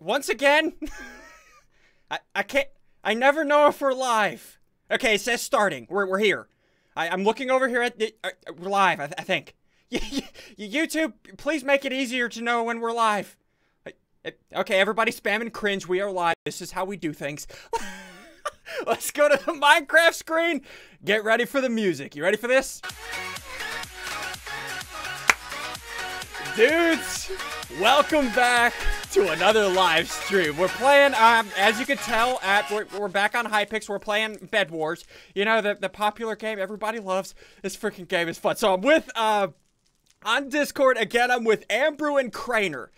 Once again? I can't... I never know if we're live. Okay, it says starting. We're here. I'm looking over here at the... we're live, I think. YouTube, please make it easier to know when we're live. Okay, everybody spam and cringe. We are live. This is how we do things. Let's go to the Minecraft screen. Get ready for the music. You ready for this? Dudes, welcome back to another live stream. We're playing, as you can tell, we're back on Hypixel. We're playing Bed Wars. You know, the popular game everybody loves. This freaking game is fun. So I'm with, on Discord again, I'm with Ambrew and Crainer.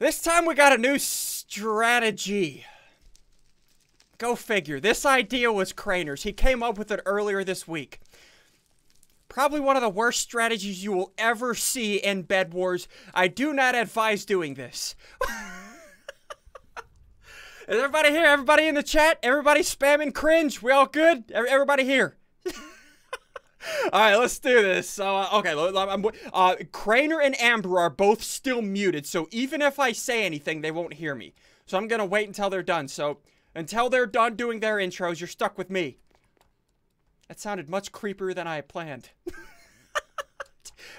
This time we got a new strategy. Go figure. This idea was Crainer's. He came up with it earlier this week. Probably one of the worst strategies you will ever see in Bed Wars. I do not advise doing this. Is everybody here? Everybody in the chat? Everybody spamming cringe? We all good? Everybody here? Alright, let's do this. So, okay, Crainer and Ambrew are both still muted, so even if I say anything, they won't hear me. So I'm gonna wait until they're done, so... Until they're done doing their intros, you're stuck with me. That sounded much creepier than I had planned.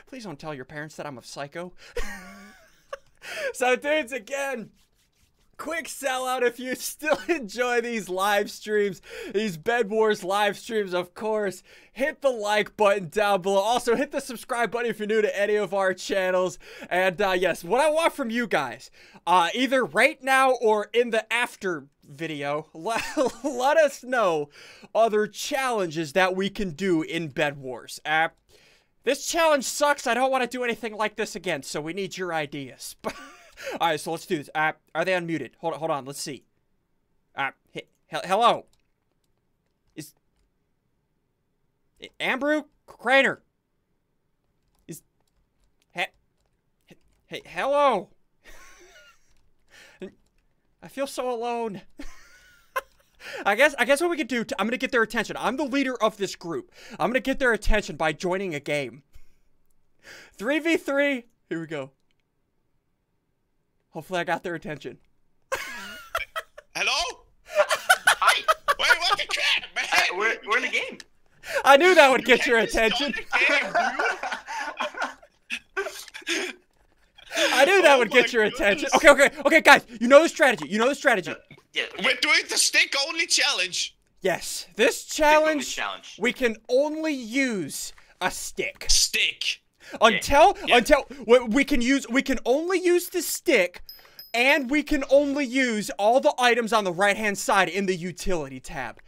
Please don't tell your parents that I'm a psycho. So, dudes, again, quick sellout if you still enjoy these live streams, these Bed Wars live streams, of course. Hit the like button down below. Also, hit the subscribe button if you're new to any of our channels. And, yes, what I want from you guys, either right now or in the after video, let us know other challenges that we can do in Bed Wars. This challenge sucks. I don't want to do anything like this again, so we need your ideas. Alright, so let's do this. Are they unmuted? Hold on. Let's see. Hello. Is... Ambrew? Crainer? Is... Hey, hello. I feel so alone. I guess what we could do, I'm going to get their attention. I'm the leader of this group. I'm going to get their attention by joining a game. 3v3. Here we go. Hopefully I got their attention. Hello? Hi. Wait, what the crap, man? Hey, we're in the game. I knew that would get your attention. I knew that would get your attention. Okay, guys. You know the strategy. We're doing the stick-only challenge. Yes. This challenge, we can only use a stick. Until we can only use the stick, and we can only use all the items on the right-hand side in the utility tab.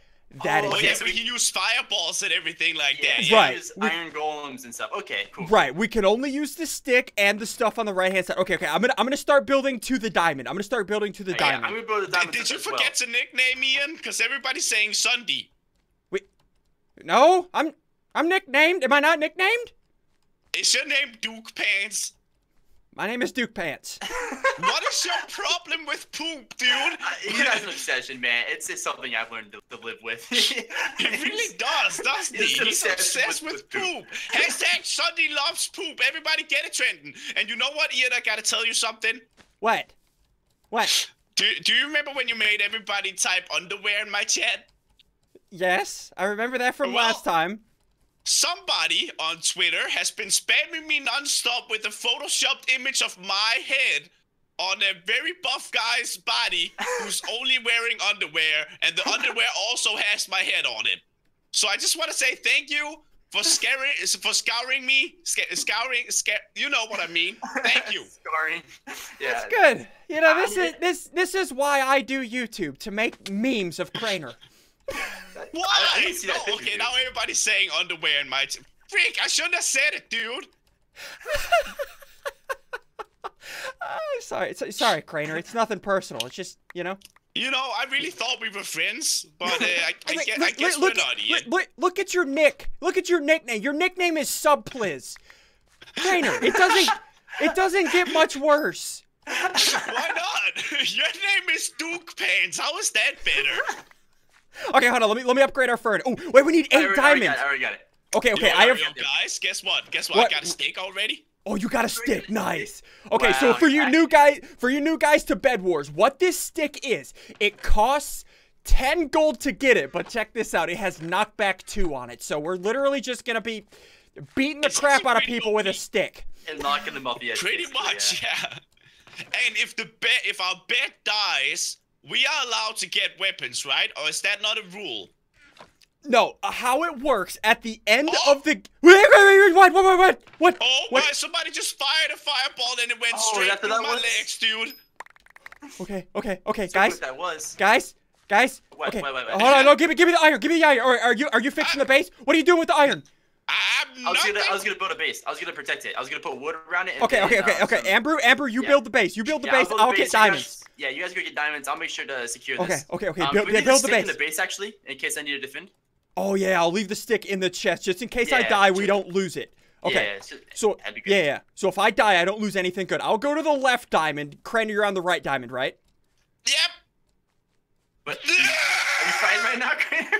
That is it. So we can use fireballs and everything like that. Yeah, right. Use iron golems and stuff. Okay, cool. Right. We can only use the stick and the stuff on the right-hand side. Okay. I'm gonna start building to the diamond. Yeah, I'm gonna build the diamond. Did you forget to nickname Ian? Because everybody's saying Sunday. Wait. No, I'm nicknamed. Am I not nicknamed? Is your name Duke Pants? My name is Duke Pants. What is your problem with poop, dude? It has an obsession, man. It's just something I've learned to live with. It really does, doesn't it? He's obsessed with poop. Hashtag Sunday loves poop. Everybody get it trending. And you know what, Ian? I gotta tell you something. What? Do you remember when you made everybody type underwear in my chat? Yes, I remember that from last time. Somebody on Twitter has been spamming me nonstop with a photoshopped image of my head on a very buff guy's body who's only wearing underwear, and the underwear also has my head on it. So I just want to say thank you for scouring me, you know what I mean. Thank you. Yeah. That's good. You know, this is why I do YouTube, to make memes of Crainer. What? Okay, now everybody's saying underwear in my team. Freak, I shouldn't have said it, dude. Sorry, Crainer. It's nothing personal. It's just, you know. You know, I really thought we were friends, but I guess we're not yet. Look at your nick. Look at your nickname. Your nickname is Subpliz. Crainer, it doesn't get much worse. Why not? Your name is Duke Pants. How is that better? Okay, hold on. Let me upgrade our fern. Oh, wait, we need 8 diamonds. I already got it. Okay. Yo, guys, guess what? I got a steak already. Oh, you got a stick. Nice. Okay, wow, so for you new guys to Bed Wars, what this stick is, it costs 10 gold to get it, but check this out. It has knockback 2 on it, so we're literally just going to be beating the crap out of people with a stick. And knocking them off the edge. Pretty much, yeah. And if our bed dies, we are allowed to get weapons, right? Or is that not a rule? No, how it works at the end of the what? Oh, what? Why, somebody just fired a fireball and it went straight through my legs, dude. Okay, okay, okay, guys. That was. Guys. Wait, okay. Wait. Hold on, no, give me the iron. Give me the iron. Are you fixing the base? What are you doing with the iron? I was gonna build a base. I was gonna protect it. I was gonna put wood around it. And okay. Ambrew, you build the base. You build the base. I'll get diamonds. Yeah, you guys go get diamonds. I'll make sure to secure this. Okay. Build the base. The base actually, in case I need to defend. Oh yeah, I'll leave the stick in the chest just in case I die. We don't lose it. Okay. Yeah, so yeah. So if I die, I don't lose anything good. I'll go to the left diamond. Crainer, you're on the right diamond, right? Yep. But are you fighting right now, Crainer?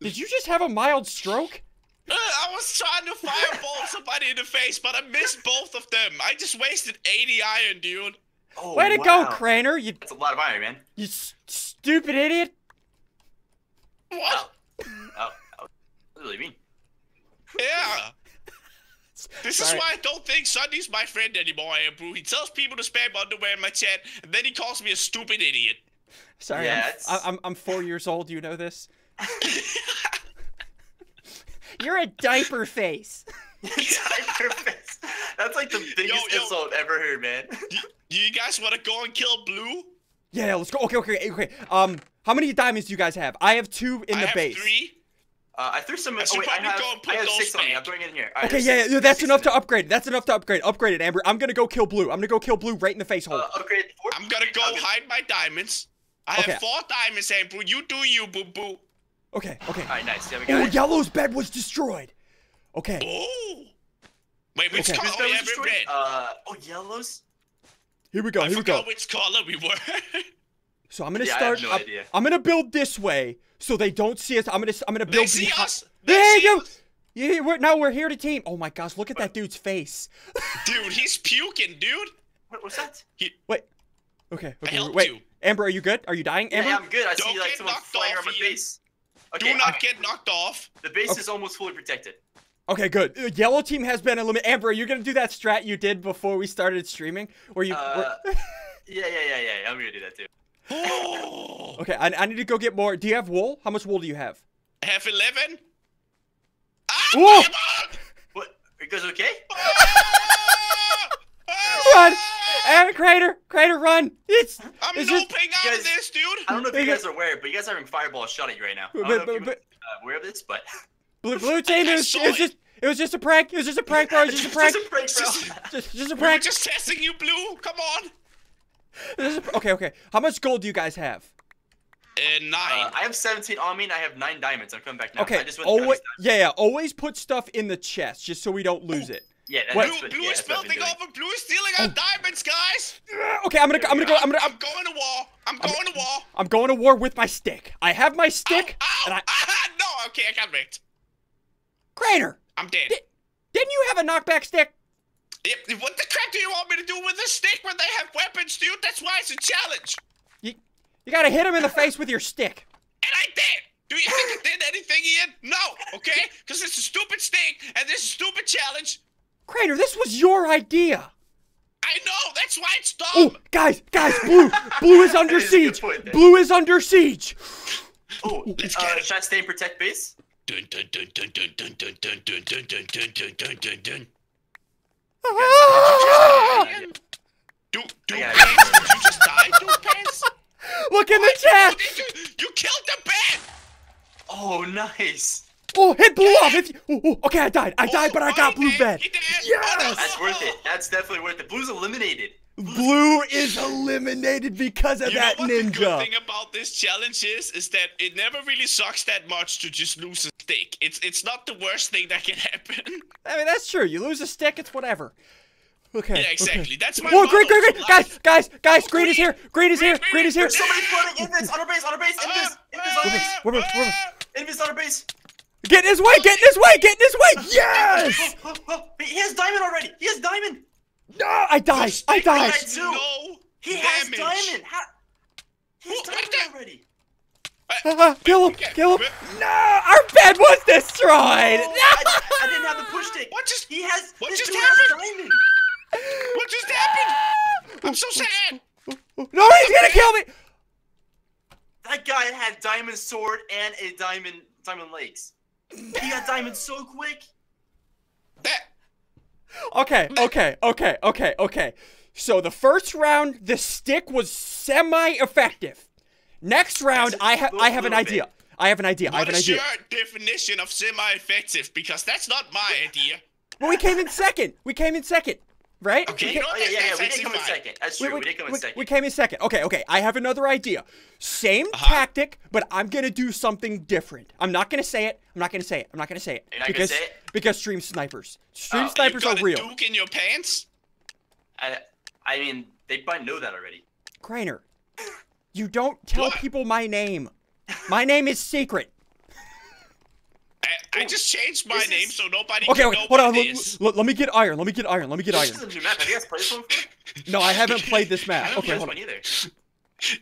Did you just have a mild stroke? I was trying to fireball somebody in the face, but I missed both of them. I just wasted 80 iron, dude. Oh, way to go, Crainer! That's a lot of iron, man. You stupid idiot! What? Oh, what do you mean? Yeah. This is why I don't think Sunny's my friend anymore, Ambrew. He tells people to spam underwear in my chat, and then he calls me a stupid idiot. Sorry, yeah, I'm 4 years old. You know this. You're a diaper face. Diaper face. That's like the biggest insult I've ever heard, man. Do you guys want to go and kill Blue? Yeah, let's go. Okay. How many diamonds do you guys have? I have 2 in the base. I have 3. I threw some. I have 6 on me. I'm throwing it in here. Right, okay, yeah, that's enough to upgrade. That's enough to upgrade. Upgrade it, Ambrew. I'm gonna go kill Blue. I'm gonna go kill Blue right in the face hole. Upgrade. I'm gonna go hide my diamonds. I have 4 diamonds, Ambrew. You do you, boo boo. Okay. All right, nice. Yeah, we got it. Yellow's bed was destroyed. Okay. Ooh. Wait, which color was red? Yellow's. Here we go. Which color we were. So I'm gonna start. I have no idea. I'm gonna build this way so they don't see us. I'm gonna build. They see us. There you go. Yeah, we're here to team. Oh my gosh, look at that dude's face. Dude, he's puking, dude. What was that? Wait. Okay. Wait. Ambrew, are you good? Are you dying, Ambrew? Yeah, I'm good. I see like someone flying on my face. Okay, do not get knocked off. The base is almost fully protected. Okay, good. Yellow team has been eliminated. Ambrew, you're gonna do that strat you did before we started streaming, where you? Yeah. I'm gonna do that too. Okay, I need to go get more. Do you have wool? How much wool do you have? I have 11. Ah! What? Are you guys okay? Run! And Crainer, run! I'm noping out of this, dude! I don't know if you guys are aware, but you guys are having fireballs shot at you right now. I don't know if you aware of this, but... Blue team, it was just a prank. It was just a prank, bro. It was just a prank. Just a prank. We were just testing you, Blue. Come on. Okay. How much gold do you guys have? 9. I have 17 on me, and I have 9 diamonds. I'm coming back now. Okay. I just went always put stuff in the chest, just so we don't lose it. Yeah, Blue is building over. Blue is stealing our diamonds, guys. Okay, I'm going to war. I'm going to war with my stick. I have my stick. No, okay, I got wrecked. Crainer, I'm dead. Didn't you have a knockback stick? Yep. What the crap do you want me to do with a stick when they have weapons, dude? That's why it's a challenge. You gotta hit him in the face with your stick. And I did. Do you think I did anything, Ian? No. Okay, because it's a stupid stick and this is a stupid challenge. Crainer, this was your idea. I know, that's why it's dumb. Oh, guys, Blue is under siege. Blue is under siege. Oh, should I stay and protect base? Dun dun dun. Duke Pants, did you just die, Duke Pants? Look in the chat. You killed the bat. Oh, nice. Oh, hit Blue off! Okay, I died, but I got Blue bed. Yes! That's worth it. That's definitely worth it. Blue's eliminated. Blue is eliminated because of that ninja. You know what the good thing about this challenge is that it never really sucks that much to just lose a stick. It's not the worst thing that can happen. I mean, that's true. You lose a stick, it's whatever. Okay. Yeah, exactly. Okay. That's my. Oh, great! Guys! Green is here! Green is here! Somebody's running! Invis on our base! Invis on our base! Get in his way! Get in his way! Get in his way! Yes! He has diamond already! He has diamond! No! I died! I died! No he damage. Has diamond! How? He has diamond already! Kill him! Kill him! No! Our bed was destroyed! No! I didn't have the push stick! What just? He has. What just happened? Has diamond. What just happened? I'm so sad! No! He's gonna kill me! That guy had diamond sword and a diamond legs. He got diamond so quick. Okay. So the first round, the stick was semi-effective. Next round, I have an idea. What is your definition of semi-effective? Because that's not my idea. Well, we came in second. Right? Okay. We did come in second. That's true. We did come in second. Okay. I have another idea. Same tactic, but I'm gonna do something different. I'm not gonna say it. You're not gonna say it? Because stream snipers. Stream snipers are real. You got a Duke in your pants? I mean, they probably know that already. Crainer, you don't tell people my name. My name is secret. I just changed my name so nobody can know what it is. Okay, hold on. Let me get iron. This is a new map. Have you guys played this one before? No, I haven't played this map. I haven't played this one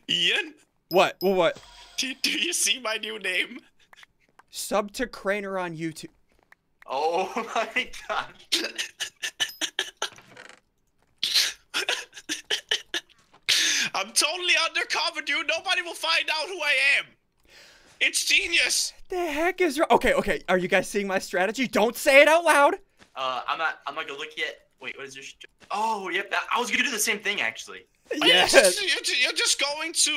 either. Ian? What? Well, what? Do you see my new name? Sub to Crainer on YouTube. Oh my god. I'm totally undercover, dude. Nobody will find out who I am. It's genius. The heck is wrong? Okay. Are you guys seeing my strategy? Don't say it out loud. I'm not gonna look yet. Wait, what is your? Oh, yep. I was gonna do the same thing actually. Yes. You're just going to.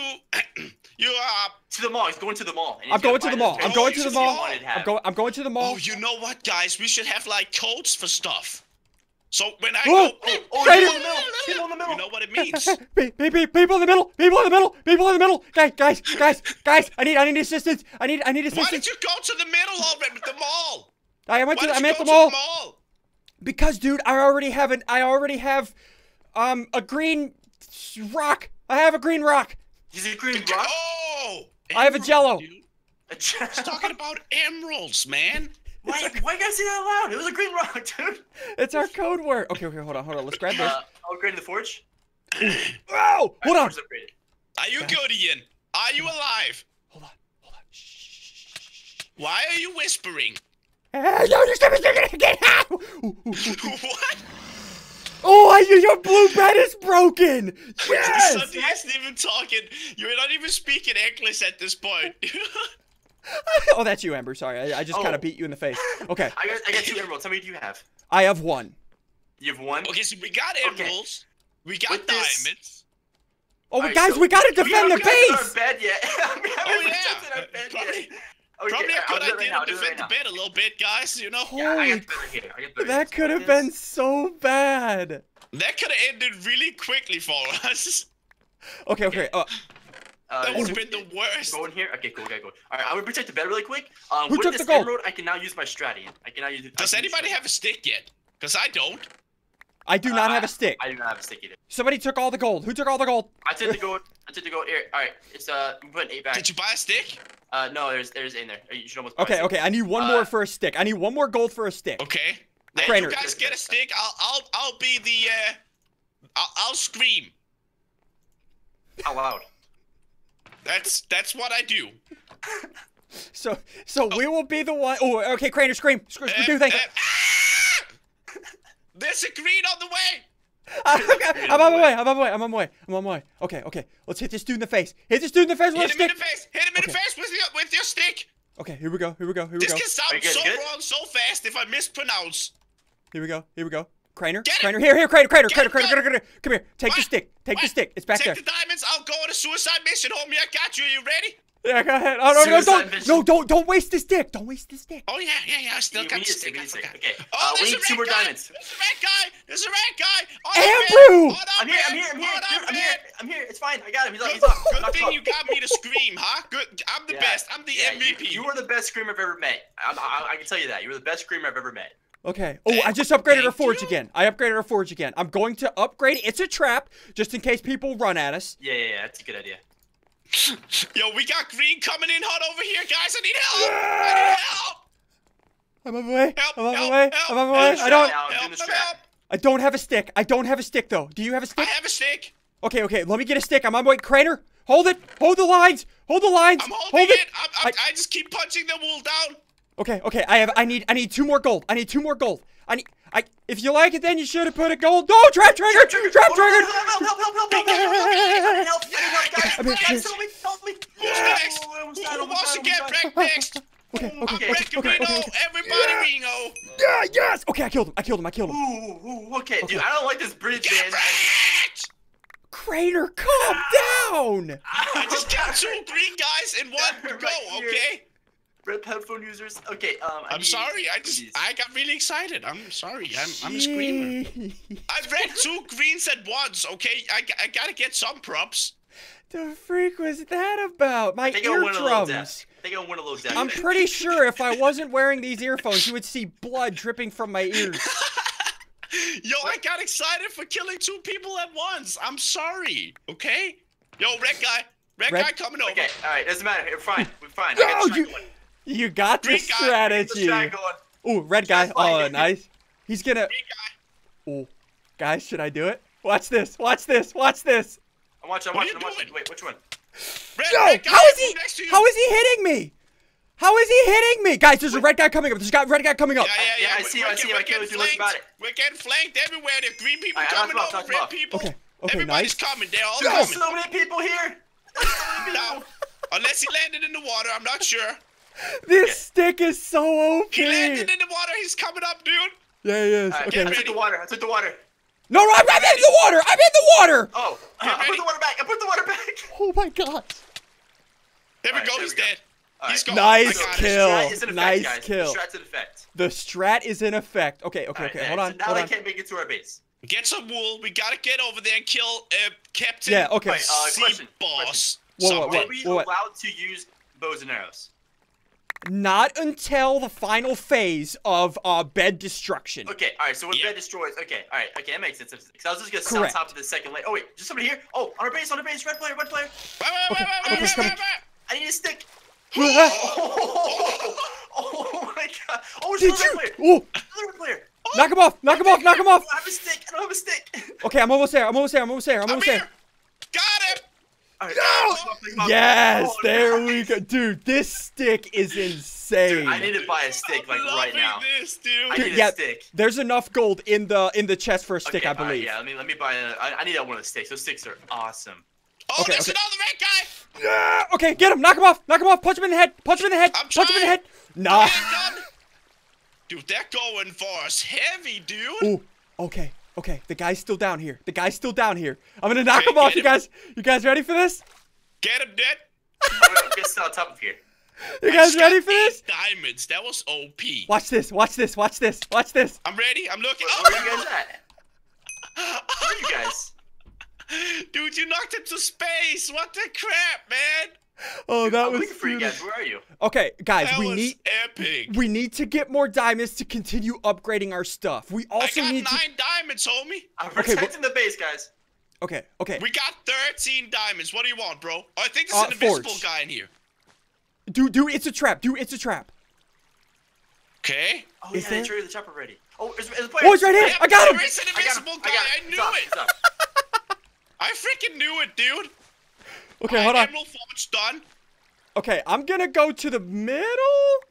To the mall. He's going to the mall. I'm going to the mall. I'm going to the mall. Oh, you know what, guys? We should have like codes for stuff. So when I people in the middle, you know what it means. People in the middle. Guys, I need assistance. I need assistance. Why did you go to the middle already with the mall? I went to the mall. Because, dude, I already have a green rock. Is it a green rock? Oh! I have a jello. He's talking about emeralds, man. Why you guys say that loud? It was a green rock, dude. It's our code word. Okay, hold on. Let's grab this. I'll upgrade the forge. Wow! Hold on. Are you good, Ian? Are you alive? Hold on. Shh. Why are you whispering? No, you're gonna get out. What? Oh, your blue bed is broken. Yes. Sonny isn't even talking. You're not even speaking English at this point. Oh, that's you, Ambrew. Sorry, I just kind of beat you in the face. Okay. I got two emeralds. How many do you have? I have one. You have one? Okay, so we got emeralds. Okay. We got diamonds. Oh, right, guys, so we got to defend the base. Bed yet. Probably a good idea to defend the bed a little bit, guys, you know? Holy crap, that could have been so bad. That could have ended really quickly for us. Okay. That would've been the worst. Go in here? Okay, cool, go. Alright, I'm gonna protect the bed really quick. Who took the gold? I can now use my strat. Does anybody have a stick yet? Because I don't. I do not have a stick. I do not have a stick either. Somebody took all the gold. Who took all the gold? I took the gold. Here. Alright, it's we put an 8 back. Did you buy a stick? No, there's in there. You should almost buy a stick. I need one more for a stick. I need one more gold for a stick. Okay. Then you guys get a stick, I'll be the I'll scream. How loud? That's what I do. So we will be the one. Oh, okay, Crainer, scream. Do things. There's a green on the way. I'm on my way. Okay. Let's hit this dude in the face. Hit him in the face with your stick. Okay, here we go. This can sound so wrong so fast if I mispronounce. Here we go. Crainer, come here, take the stick, it's back there. Take the diamonds, I'll go on a suicide mission, homie, I got you, are you ready? Yeah, go ahead, don't waste the stick, Oh yeah, I still got the stick, Okay. Oh, there's a red guy, Ambrew! I'm here, it's fine, I got him, he's up. Good thing you got me to scream, huh? Good, I'm the best, I'm the MVP. You were the best screamer I've ever met, I can tell you that, you were the best screamer I've ever met. Okay. Oh, I just upgraded our forge again. I'm going to upgrade. It's a trap, just in case people run at us. Yeah. That's a good idea. Yo, we got green coming in hot over here, guys. I need help. I'm on my way. I'm on my way. I'm on my way. I don't have a stick. I don't have a stick though. Do you have a stick? I have a stick. Okay, okay. Let me get a stick. I'm on my way. Crainer, hold it. Hold the lines. Hold the lines. I'm holding it. I just keep punching the wall down. Okay, okay. I need 2 more gold. I need 2 more gold. If you like it, then you should have put a gold. No, trap trigger. Trap trigger. Help me! Help me! Next. Okay, okay, okay, everybody Reno! Yeah, yes! Okay, I killed him. Ooh, okay, dude, I don't like this bridge, man. Crainer, calm down! I just got 3 guys in 1 go, okay? Red headphone users. Okay, I'm sorry, I got really excited. I'm sorry, I'm a screamer. I read 2 greens at once, okay? I gotta get some props. The freak was that about? My eardrums. They're gonna win a little death. I'm pretty sure if I wasn't wearing these earphones, you would see blood dripping from my ears. Yo, I got excited for killing 2 people at once. I'm sorry, okay? Yo, red guy coming over. Okay, all right, doesn't matter. We're fine. We're fine. No, you got the strategy. Ooh, red guy. Oh, nice. He's gonna. Ooh, guys, should I do it? Watch this. Watch this. Watch this. I'm watching. Wait, which one? Red guy, how is he hitting me? How is he hitting me? Guys, there's a red guy coming up. There's a red guy coming up. Yeah, I see him. I can't do nothing about it. We're getting flanked everywhere. There's green people coming up, red people. Okay, everybody's coming. They're all coming. There's so many people here. No, unless he landed in the water, I'm not sure. This stick is so OP. He landed in the water. He's coming up, dude. Yeah, he is. Okay, I took the water. No, I'm in the water! I'm in the water! Oh, I put the water back! I put the water back! Oh my god. There we go, he's dead. He's gone. Nice kill. Nice kill. The strat's in effect. The strat is in effect. Okay, okay, okay, hold on. Now they can't make it to our base. Get some wool, we gotta get over there and kill Captain Sea Boss. Were we allowed to use bows and arrows? Not until the final phase of bed destruction. Okay, all right. So when bed destroys, okay, that makes sense. Because I was just gonna sit on top of the second layer. Oh wait, just somebody here. Oh, on our base, red player. Wait. I need a stick. Oh my god. Oh, there's another player. Oh, knock him off. I don't have a stick. Okay, I'm almost there. Got him. Right, no! Yes, there we go, dude. This stick is insane. Dude, I need to buy a stick like right now. I need a stick. There's enough gold in the chest for a stick, I believe. Yeah, let me buy. I need one of the sticks. Those sticks are awesome. Oh, there's another red guy. Yeah. Okay, get him. Knock him off. Punch him in the head. Punch him in the head. Nah. Dude, they're going for us heavy, dude. Ooh. Okay. Okay, the guy's still down here. I'm gonna knock him off, you guys. You guys ready for this? Get him, dead. I'm gonna get on top of here. You guys ready for this? Diamonds. That was OP. Watch this. I'm ready. I'm looking. Where are you guys at? Where are you guys? Dude, you knocked him to space. What the crap, man? Oh, dude, I'm looking for you guys. Where are you? Okay, guys, we need to get more diamonds to continue upgrading our stuff. We also need 9 diamonds, homie. I'm protecting the base, guys. Okay. We got 13 diamonds. What do you want, bro? Oh, I think there's an invisible guy in here. Dude, it's a trap. Okay. Oh, yeah, they triggered the trap already. Oh, it's right here. Yeah, I got him. There is an invisible guy. I knew it. I freaking knew it, dude. Okay, hold on. Emerald Forge done. Okay, I'm gonna go to the middle.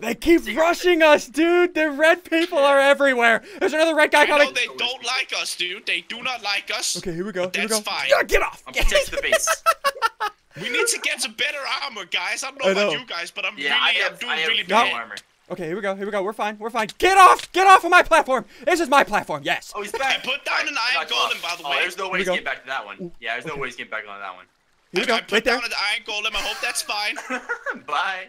They keep rushing us, dude. The red people are everywhere. There's another red guy coming. No, they don't like us, dude. They do not like us. Okay, here we go. That's fine. Yeah, get off. I'm protecting the base. We need to get some better armor, guys. I don't know about you guys, but I'm doing really bad armor. Okay, here we go. We're fine. Get off of my platform. This is my platform. Yes. Oh, he's back. I put down an iron golem, by the way. There's no way he's getting back to that one. Yeah, there's no way he's getting back on that one. Here we go. I put down an iron golem. I hope that's fine. Bye.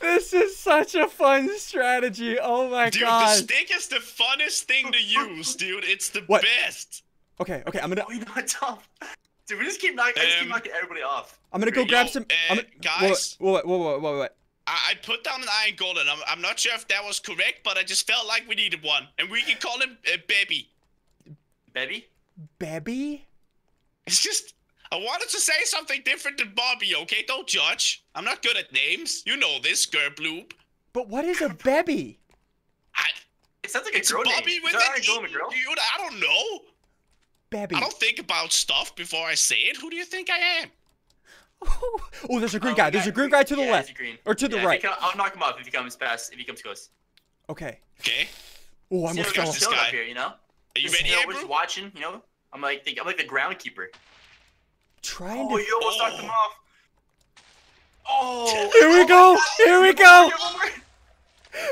This is such a fun strategy. Oh my god. Dude, the stick is the funnest thing to use, dude. It's the best. Okay. I'm gonna. Oh, you're not tough. Dude, we just keep knocking, everybody off. I'm gonna go grab some. Guys. Whoa. I put down an iron golem. I'm not sure if that was correct, but I just felt like we needed one. And we can call him Baby. Baby? It's just. I wanted to say something different than Bobby, okay? Don't judge. I'm not good at names. You know this, Gerbloop. But what is a bebby? It sounds like it's a girl Bobby name. With an E, dude. I don't know. Bebby. I don't think about stuff before I say it. Who do you think I am? Oh, there's a green guy. There's a green guy to the left. Or to the right. I'll knock him up if he comes fast, if he comes close. Okay. Okay. Oh, I'm going to this guy. Up here, you know? Are you ready, Ambrew? Just watching, you know? I'm like the groundkeeper. Trying to... Oh, you almost knocked him off. Oh. Here we go. Here we go.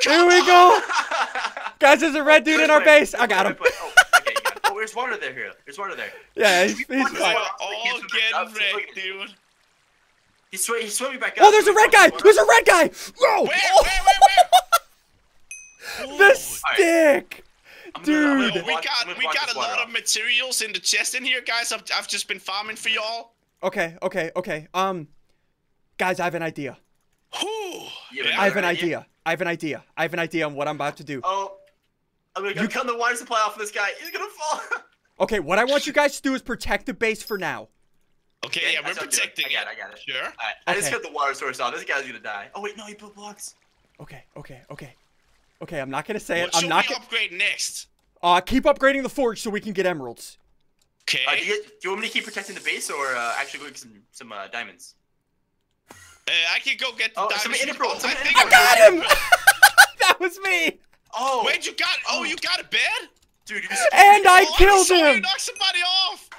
Here we go. Guys, there's a red dude in our base. I got him. Oh, there's water there. There's water there. Yeah, he's fine. Oh, get wrecked, dude. He's swimming back up. Oh, there's a red guy. There's a red guy. No. Wait. The stick. Dude, we got a lot of materials in the chest in here, guys. I've just been farming for y'all. Okay. Guys, I have an idea. I have an idea on what I'm about to do. Oh, I'm gonna cut the water supply off of this guy. He's gonna fall. Okay, what I want you guys to do is protect the base for now. Okay, yeah, we're protecting it. I got it. Sure. All right, I just cut the water source off. This guy's gonna die. Oh wait, no, he built blocks. Okay, I'm not gonna say it. I'm not gonna upgrade next. Keep upgrading the forge so we can get emeralds. Okay. Do you want me to keep protecting the base or actually go get some diamonds? I can go get the diamonds. I got him! That was me! Oh. Wait, you got a bed? Dude, and I killed him! You knocked somebody off!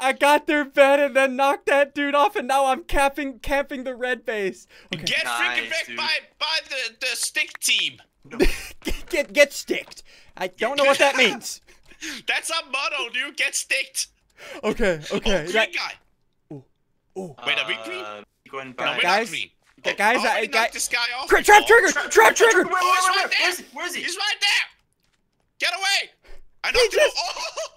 I got their bed and then knocked that dude off, and now I'm camping the red base. Okay. Get freaking wrecked by the stick team. No. get sticked. I don't know what that means. That's our motto, dude. Get sticked. Okay. Oh, green guy. Ooh. Wait, are we green? Go ahead and buy guys. Guys, I knocked this guy off. Trap trigger. Where is he? He's right there. Get away! I knocked him off.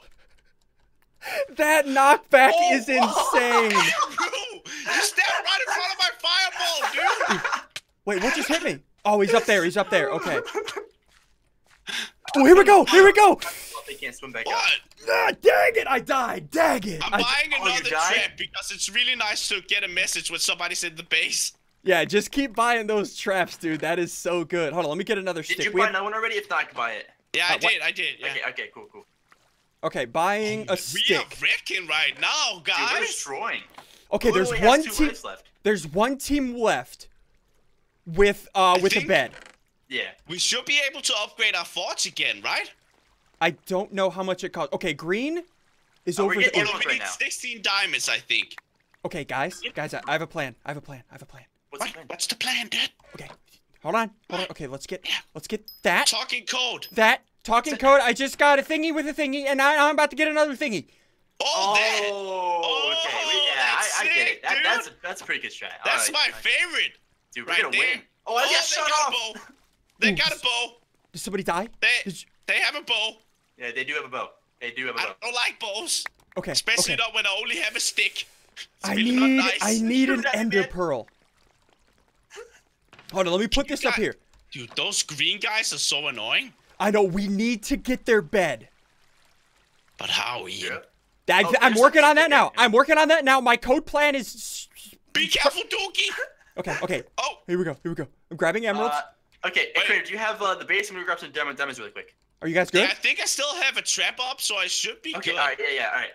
That knockback is insane. You stabbed right in front of my fireball, dude. Wait, what just hit me? Oh, he's up there. Okay. Oh, here we go. They can't swim back up. Dang it, I died. Dang it. I'm buying another trap because it's really nice to get a message when somebody's in the base. Yeah, just keep buying those traps, dude. That is so good. Hold on, let me get another stick. Did you buy another one already? If not, I can buy it. Yeah, I did. Yeah. Okay, cool. Okay, buying a stick. We are wrecking right now, guys. Dude, we're destroying. Okay, there's one team. There's one team left with a bed. Yeah. We should be able to upgrade our forts again, right? I don't know how much it costs. Okay, green is over there. We need 16 diamonds, I think. Okay, guys, I have a plan. What's the plan, Dad? Okay, hold on. Okay, let's get that. Talking code. Talking code, I just got a thingy with a thingy, and I'm about to get another thingy. Okay. I get it. That's a pretty good strat. That's my favorite. Dude, we're gonna win. Oh, I just shot off. They got a bow. Did somebody die? They have a bow. Yeah, they do have a bow. I don't like bows. Okay. Especially not when I only have a stick. I need an ender pearl. Hold on, let me put this up here. Dude, those green guys are so annoying. I know, we need to get their bed. But how, Ian? I'm working on that now. My code plan is... Be careful, Dookie! Okay. Oh, here we go. I'm grabbing emeralds. Okay, Crainer, do you have the base? I'm gonna grab some diamonds really quick. Are you guys good? Yeah, I think I still have a trap up, so I should be good. Okay, alright, alright.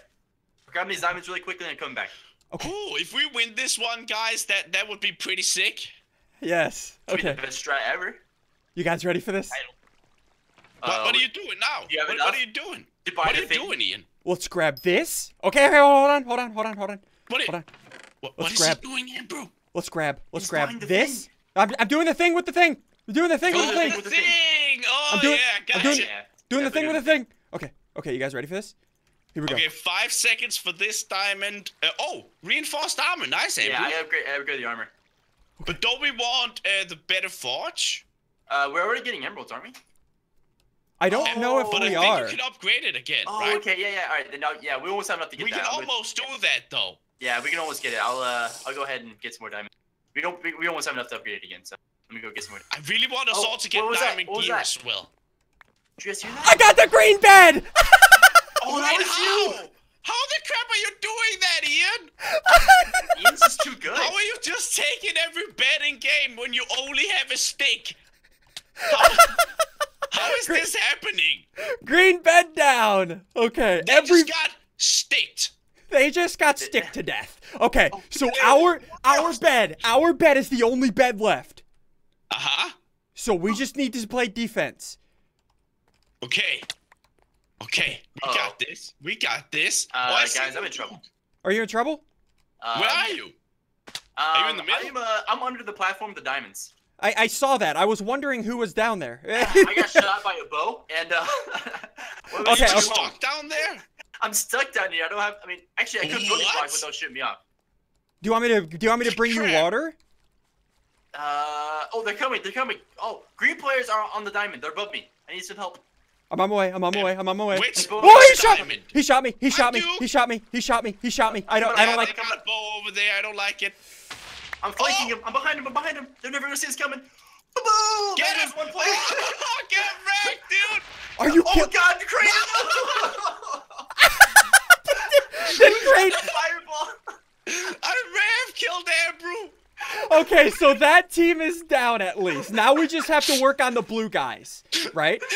Grab these diamonds really quickly and come back. Okay. Ooh, if we win this one, guys, that would be pretty sick. Yes, okay. Be the best try ever. You guys ready for this? What are you doing now? What are you doing? What are you doing, Ian? Let's grab this. Okay, hold on. What is he doing, Ian, bro? Let's grab this. I'm doing the thing with the thing. Oh, yeah, gotcha. Doing the thing with the thing. Okay, you guys ready for this? Here we go. Okay, 5 seconds for this diamond. Reinforced armor. Nice, Andrew. Yeah, I upgrade the armor. But don't we want the better forge? We're already getting emeralds, aren't we? I don't know if we are. But I think you can upgrade it again, right? Okay, yeah. All right, then we almost have enough to get that. We can almost do that, though. Yeah, we can almost get it. I'll go ahead and get some more diamonds. We almost have enough to upgrade it again, so let me go get some more diamonds. I really want us all to get diamond gear as well. Did you guys hear that? I got the green bed! That was you! How are you doing that, Ian? Ian's is too good. How are you just taking every bet in game when you only have a stick? How is this happening? Green bed down. Okay. They just got staked. They just got sticked to death. Okay, so our bed is the only bed left. Uh-huh. So we just need to play defense. Okay. Okay, we got this. We got this. Guys, I'm in trouble. Are you in trouble? Where are you? Are you in the middle? I'm under the platform of the diamonds. I saw that. I was wondering who was down there. I got shot by a bow, and okay, I'm stuck down there. I'm stuck down here. I don't have. I mean, actually, I could building blocks without shooting me up. Do you want me to? Do you want me to bring you water? Oh, they're coming. They're coming. Oh, green players are on the diamond. They're above me. I need some help. I'm on my way. I'm on my way. I'm on my way. Oh, he shot me. He shot me. He shot me. He shot me. He shot me. He shot me. I don't like. I got a bow over there. I don't like it. I'm flanking him. I'm behind him. I'm behind him. They're never gonna see us coming. Boom! Get him! One play. Get wrecked, dude! Are you? Oh God, Crainer! Did Crainer fireball? I ran, killed Ambrew. Okay, so that team is down at least. Now we just have to work on the blue guys, right? Yo,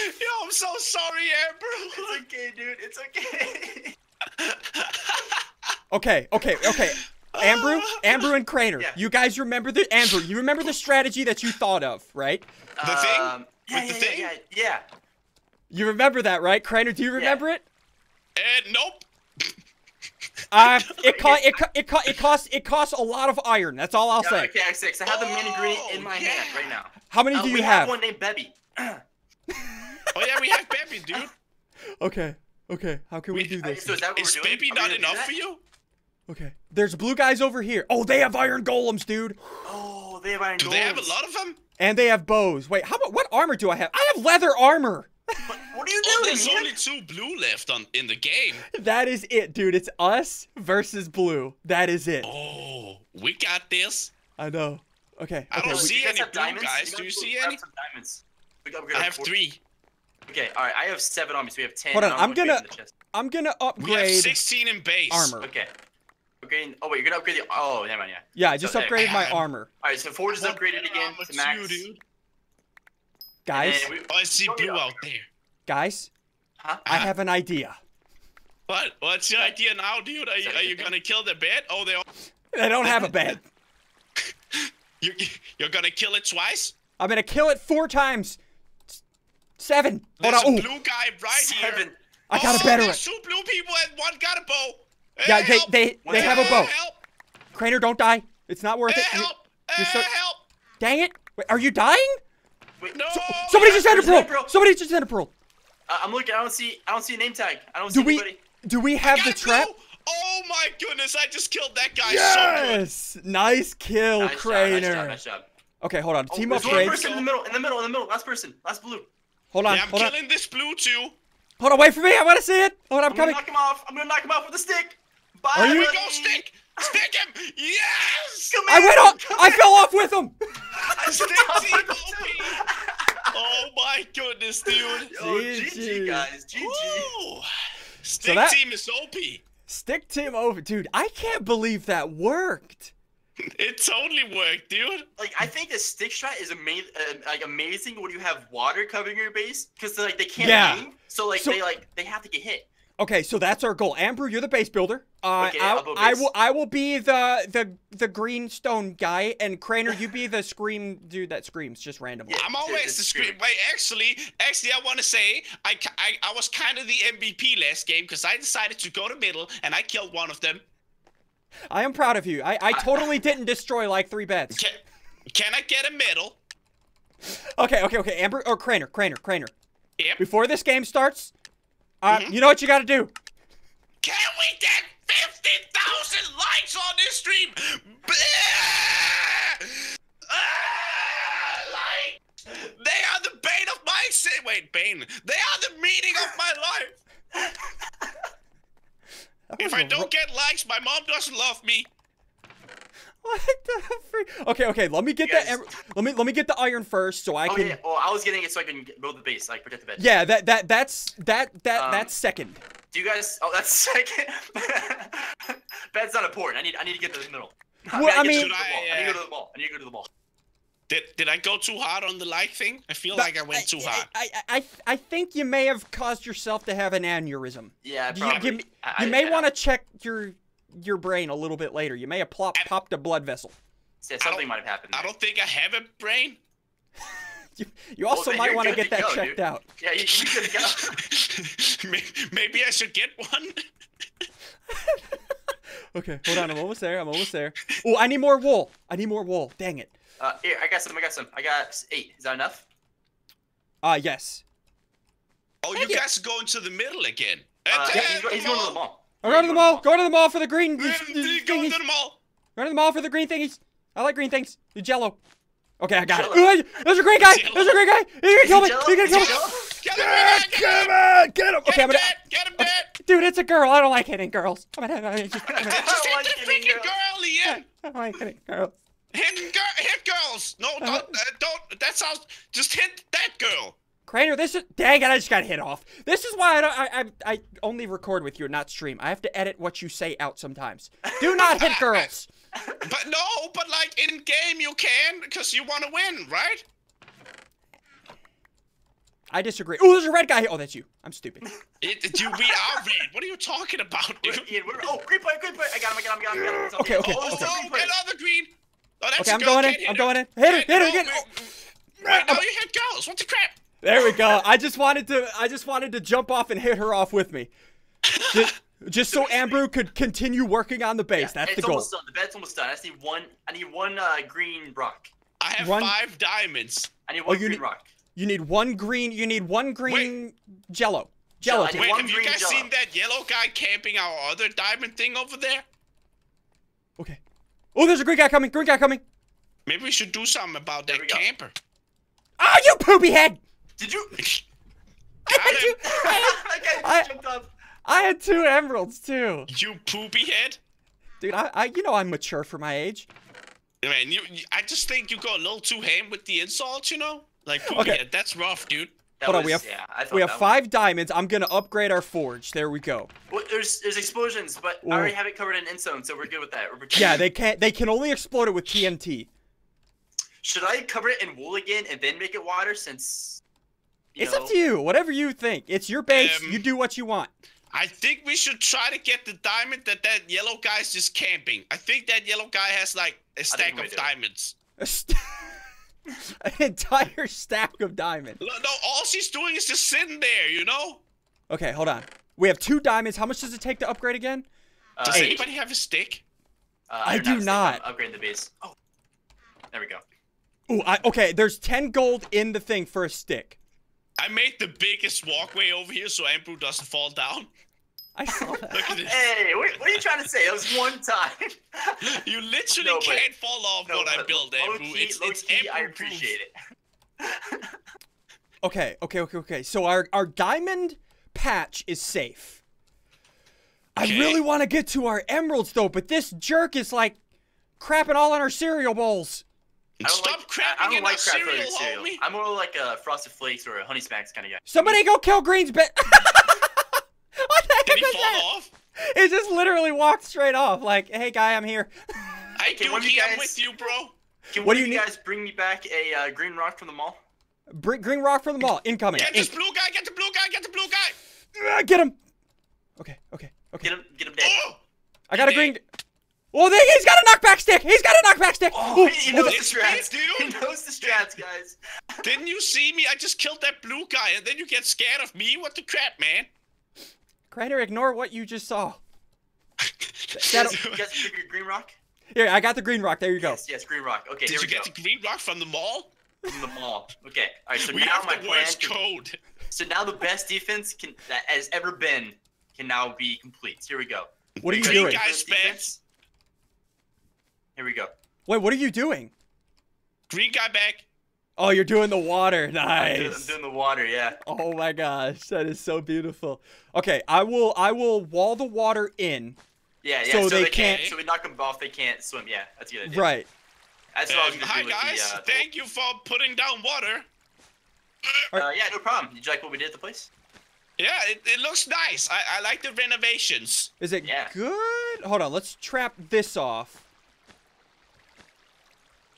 I'm so sorry, Ambrew. It's okay, dude. It's okay. Okay. Ambrew and Crainer, you guys remember the you remember the strategy that you thought of, right? The thing? Yeah. You remember that, right? Crainer, do you remember it? Nope. It costs a lot of iron. That's all I'll say. Okay, I have the mini green in my hand right now. How many do you have? We have one named Bebby. Oh yeah, we have Bebby, dude. Okay. How can we do this? So is Bebby not enough for you? Okay. There's blue guys over here. Oh, they have iron golems, dude. Oh, they have iron golems. Do they have a lot of them? And they have bows. Wait, how about what armor do I have? I have leather armor. What are you doing? Oh, there's only two blue left in the game. That is it, dude. It's us versus blue. That is it. Oh, we got this. I know. Okay. I don't see any blue guys. Do you see any? I have 3. Okay, all right. I have 7 on me, so we have 10. Hold on. I'm gonna upgrade. We have 16 in base armor. Okay. Oh wait, you're gonna upgrade the. Oh, never mind. Yeah, I just upgraded my armor. All right, so Forge is upgraded again to max. Guys, I see blue out there. Guys, I have an idea. What? What's your idea now, dude? Are you gonna kill the bed? Oh, they don't have a bed. You're gonna kill it twice? I'm gonna kill it 4 times. 7. There's a blue guy right here. 7. I got a better one. There's 2 blue people and 1 got a bow. Yeah, they have a bow. Crainer, don't die. It's not worth it. You're so... Help! Dang it! Wait, are you dying? Wait, no! Somebody just entered a pearl. Somebody just entered a pearl. I'm looking. I don't see a name tag. I don't see anybody. Do we have the trap? Oh my goodness! I just killed that guy. Yes! So good. Nice kill, Crainer. Nice job. Okay, hold on. Team upgrades. One person in the middle. Last person. Last blue. Hold on. Yeah, I'm killing this blue too. Hold on. Wait for me. I want to see it. Hold on. I'm coming. Knock him off. I'm gonna knock him off with a stick. Are you go stick him! Yes! Come I went off. I fell off with him. Oh my goodness, dude! Oh, GG guys, GG. Stick team is OP. Stick team over, dude. I can't believe that worked. It totally worked, dude. Like I think the stick shot is amazing. Like amazing when you have water covering your base, because like they can't aim, so like they have to get hit. Okay, so that's our goal. Ambrew, you're the base builder. Okay, I will be the green stone guy, and Crainer, you be the scream dude that screams just randomly. Yeah, I'm always the scream. Wait, actually, I want to say I was kind of the MVP last game because I decided to go to middle and I killed one of them. I am proud of you. I totally didn't destroy like 3 beds. Can I get a medal? Okay. Ambrew or Crainer. Yep. Before this game starts. You know what you gotta do? Can we get 50,000 likes on this stream? Like, they are the bane of my bane. They are the meaning of my life. If I don't get likes, my mom doesn't love me. What the freak? Okay. Let me get let me get the iron first, so I can. Yeah. Oh, I was getting it so I can build the base, like protect the bed. Yeah, that's second. Do you guys? Oh, that's second. Bed's not important. I need to get to the middle. Well, I need to go to the ball. Did I go too hard on the like thing? I feel like I went too hard. I think you may have caused yourself to have an aneurysm. Yeah, probably. You may want to check your brain a little bit later. You may have popped a blood vessel. Yeah, something might have happened there. I don't think I have a brain. You also might want to get that checked out. Yeah, you should go. Maybe I should get one. Okay, hold on. I'm almost there. Oh, I need more wool. Dang it. Here, I got some. I got 8. Is that enough? Yes. Oh, you guys are going to the middle again. He's going to the mall. I'm going to the mall. Going to the mall for the green thingies. Going to the mall. Going to the mall for the green thingies. I like green things. The Jello. Okay, I got it. There's a great guy. He's gonna kill me. Get him! Get him! Okay, get him, Bed. Dude, it's a girl. I don't like hitting girls. Just hit the freaking girl, Ian. I don't like hitting girls. Hit girls. No, don't. That's how. Just hit that girl. Crainer, this is. Dang it! I just got hit off. This is why I don't. I only record with you, and not stream. I have to edit what you say out sometimes. Do not hit girls. But no, but like in game you can, because you want to win, right? I disagree. Oh, there's a red guy here. Oh, that's you. I'm stupid. Dude, we are red. What are you talking about, dude? Oh, green play, I got him. Okay. Oh, another green. Oh, that's okay, I'm going in. Hit her. Right now you hit girls. What the crap? There we go. I just wanted to jump off and hit her off with me. Just so Ambrew could continue working on the base. Yeah, that's the goal. It's almost done. The bed's almost done. I need one green rock. I have 5 diamonds. I need one green rock. You need one green. Wait. Jello. Wait, have you guys seen that yellow guy camping our other diamond thing over there? Okay. Oh, there's a green guy coming. Maybe we should do something about that camper. Oh, you poopy head! Did you? I had 2 emeralds too. You poopy head, dude. You know I'm mature for my age. Man, I just think you go a little too ham with the insults, you know? Like poopy head, that's rough, dude. Hold on, we have 5 diamonds. I'm gonna upgrade our forge. There we go. Well, there's explosions, but I already have it covered in insulin, so we're good with that. Yeah, they can only explode it with TNT. Should I cover it in wool again and then make it water? Since it's up to you. Whatever you think. It's your base. You do what you want. I think we should try to get the diamond that yellow guy's just camping. I think that yellow guy has like a stack of diamonds. An entire stack of diamonds. No, all she's doing is just sitting there, you know? Okay, hold on. We have 2 diamonds. How much does it take to upgrade again? Does anybody have a stick? I do not. Upgrade the base. Oh, there we go. Ooh, okay, there's 10 gold in the thing for a stick. I made the biggest walkway over here so Ambrew doesn't fall down. I saw that. Look at this. Hey, what are you trying to say? It was one time. You literally can't fall off what I built, Ambrew. It's Ambrew. I appreciate it. Okay. So our diamond patch is safe. Okay. I really want to get to our emeralds, though, but this jerk is, like, crapping all on our cereal bowls. I don't like cereal. I'm more like a Frosted Flakes or a Honey Smacks kind of guy. Somebody go kill Green's bed. What the heck did he fall off? He just literally walked straight off. Like, hey guy, I'm here. I'm with you, bro. Can one of you guys bring me back a green rock from the mall? Green rock from the mall. Incoming. Get this blue guy. Get the blue guy. Get him. Okay. Get him dead. Oh, I got a green. Oh, he's got a knockback stick! Oh, ooh, he knows the strats, dude! He knows the strats, guys. Didn't you see me? I just killed that blue guy, and then you get scared of me? What the crap, man? Crainer, ignore what you just saw. You guys figure green rock? Yeah, I got the green rock. There you go. Yes, green rock. Okay, there we go. Did you get the green rock from the mall? From the mall. Okay. All right. So now my plan. So now the best defense that has ever been can now be complete. Here we go. What are you doing, guys? Here we go. Wait, what are you doing? Green guy back. Oh, you're doing the water. Nice. I'm doing the water, yeah. Oh my gosh, that is so beautiful. Okay, I will wall the water in. Yeah. So they can't. So we knock them off. They can't swim. Yeah, that's a good idea. Right. That's what I was gonna do. Hi guys, thank you for putting down water. Yeah, no problem. Did you like what we did at the place? Yeah, it looks nice. I like the renovations. Is it good? Hold on, let's trap this off.